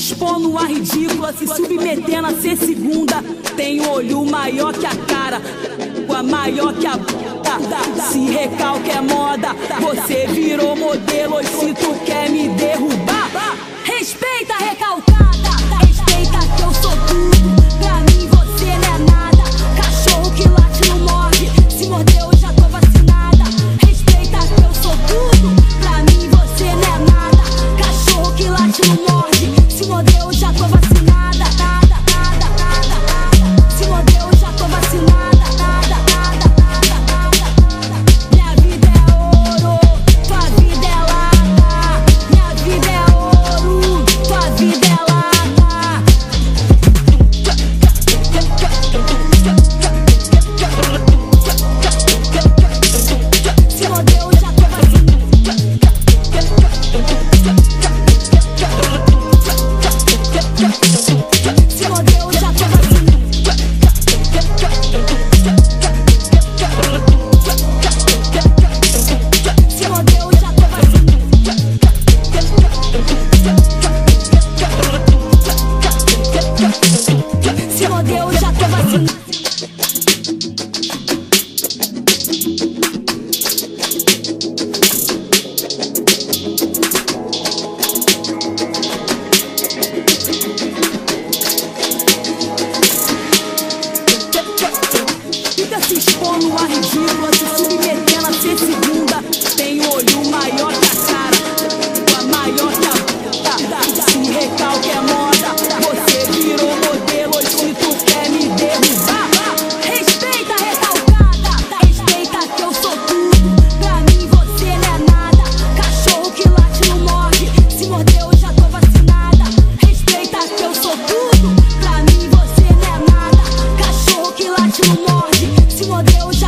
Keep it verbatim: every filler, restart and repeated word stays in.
expondo a ridícula, se submetendo a ser segunda. Tem olho maior que a cara, a maior que a puta. Se recalque é moda, você virou modelo. Hoje se tu quer me derrubar, respeita a recalcada. Respeita que eu sou tudo, pra mim você não é nada. Cachorro que late não morde, se mordeu eu já tô vacinada. Respeita que eu sou tudo, pra mim você não é nada. Cachorro que late não morde, se mordeu eu já tô vacinada. Nada, nada, nada, nada, se mordeu eu já tô vacinada. Se mordeu.